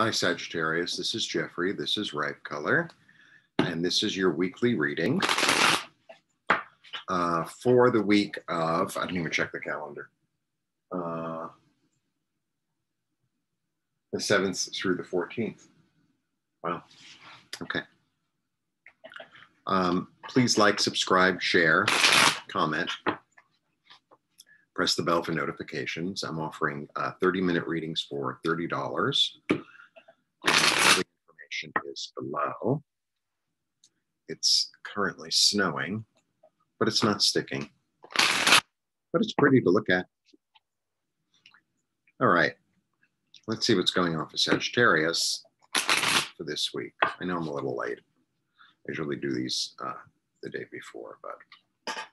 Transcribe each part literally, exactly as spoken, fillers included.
Hi, Sagittarius. This is Jeffrey. This is Ripe Color. And this is your weekly reading uh, for the week of, I didn't even check the calendar, uh, the seventh through the fourteenth. Wow. Okay. Um, please like, subscribe, share, comment. Press the bell for notifications. I'm offering uh, thirty minute readings for thirty dollars. And the information is below. It's currently snowing, but it's not sticking. But it's pretty to look at. All right, let's see what's going on for Sagittarius for this week. I know I'm a little late. I usually do these uh, the day before, but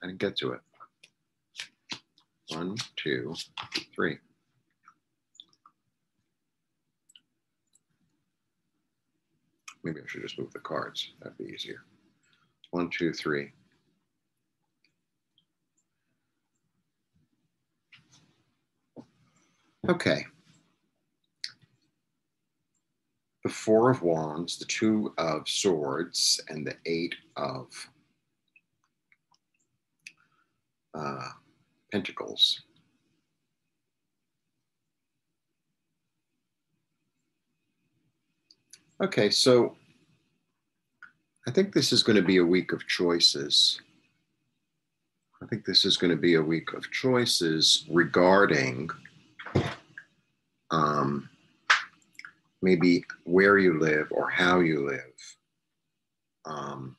I didn't get to it. One, two, three. Maybe I should just move the cards. That'd be easier. One, two, three. Okay. The Four of Wands, the Two of Swords, and the Eight of uh, Pentacles. Okay, so I think this is going to be a week of choices. I think this is going to be a week of choices regarding um, maybe where you live or how you live, um,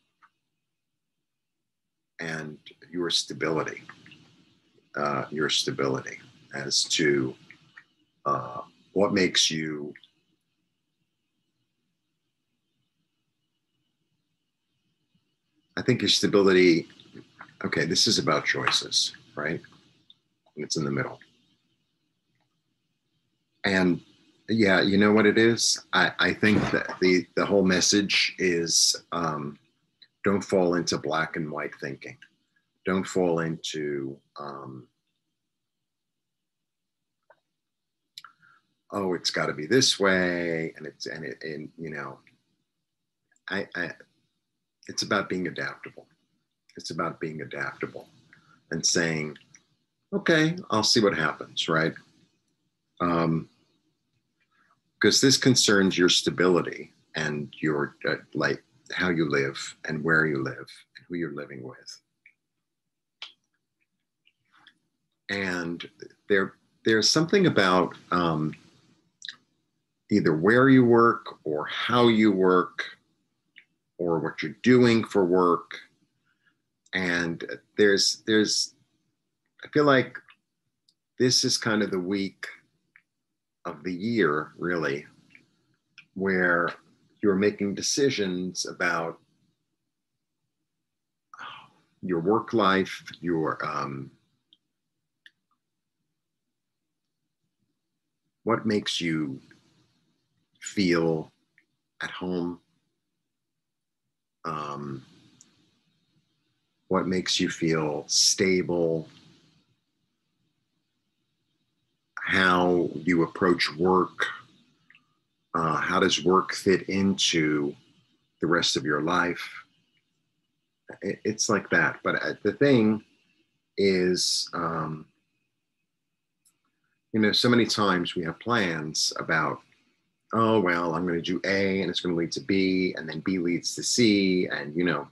and your stability. Uh, your stability as to uh, what makes you I think your stability okay this is about choices, right? And it's in the middle, and yeah, you know what it is, I, I think that the the whole message is um, don't fall into black and white thinking. Don't fall into, um, oh, it's got to be this way, and it's and it and you know, I, I, it's about being adaptable. It's about being adaptable, and saying, okay, I'll see what happens, right? Um, because this concerns your stability and your uh, like how you live and where you live and who you're living with. And there, there's something about um, either where you work or how you work or what you're doing for work. And there's, there's, I feel like this is kind of the week of the year, really, where you're making decisions about your work life, your, um, what makes you feel at home? Um, what makes you feel stable? How you approach work? Uh, how does work fit into the rest of your life? It, it's like that. But uh, the thing is, um, you know, so many times we have plans about, oh, well, I'm going to do A and it's going to lead to B, and then B leads to C, and, you know,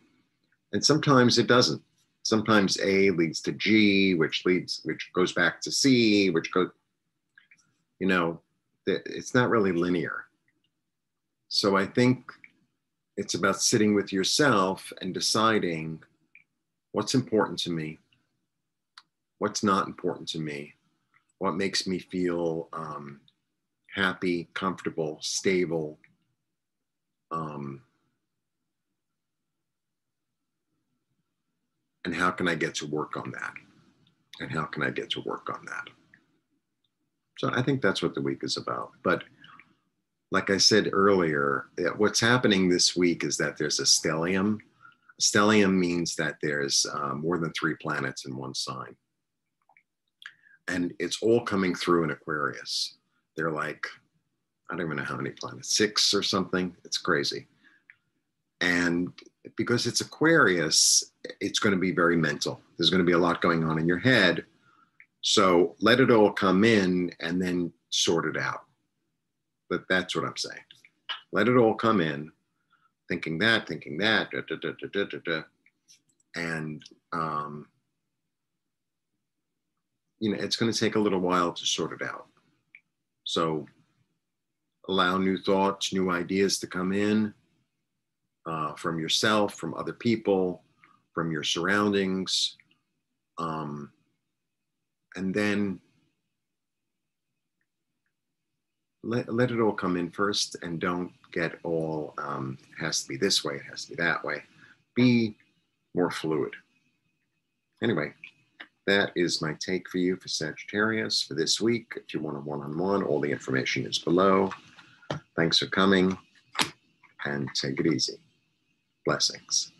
and sometimes it doesn't. Sometimes A leads to G, which leads, which goes back to C, which goes, you know, it's not really linear. So I think it's about sitting with yourself and deciding what's important to me, what's not important to me, what makes me feel um, happy, comfortable, stable, um, and how can I get to work on that? And how can I get to work on that? So I think that's what the week is about. But like I said earlier, what's happening this week is that there's a stellium. A stellium means that there's uh, more than three planets in one sign. And it's all coming through in Aquarius. They're like, I don't even know how many planets, six or something. It's crazy. And because it's Aquarius, it's going to be very mental. There's going to be a lot going on in your head. So let it all come in and then sort it out. But that's what I'm saying. Let it all come in, thinking that, thinking that, da, da, da, da, da, da. And, um, you know, it's going to take a little while to sort it out. So allow new thoughts, new ideas to come in uh, from yourself, from other people, from your surroundings. Um, and then let, let it all come in first, and don't get all, um, it has to be this way, it has to be that way. Be more fluid. Anyway, that is my take for you for Sagittarius for this week. If you want a one-on-one, all the information is below. Thanks for coming, and take it easy. Blessings.